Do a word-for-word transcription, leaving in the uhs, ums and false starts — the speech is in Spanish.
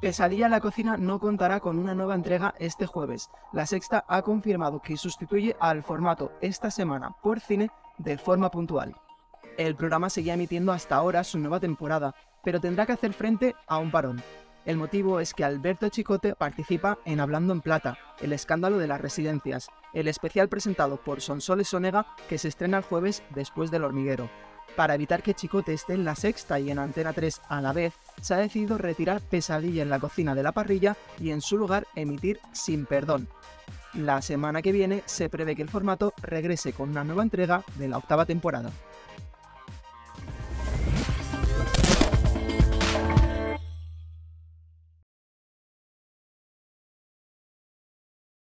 Pesadilla en la cocina no contará con una nueva entrega este jueves. La Sexta ha confirmado que sustituye al formato Esta Semana por Cine de forma puntual. El programa seguía emitiendo hasta ahora su nueva temporada, pero tendrá que hacer frente a un parón. El motivo es que Alberto Chicote participa en Hablando en Plata, el escándalo de las residencias, el especial presentado por Sonsoles Ónega que se estrena el jueves después del Hormiguero. Para evitar que Chicote esté en La Sexta y en Antena tres a la vez, se ha decidido retirar Pesadilla en la cocina de la parrilla y en su lugar emitir Sin Perdón. La semana que viene se prevé que el formato regrese con una nueva entrega de la octava temporada.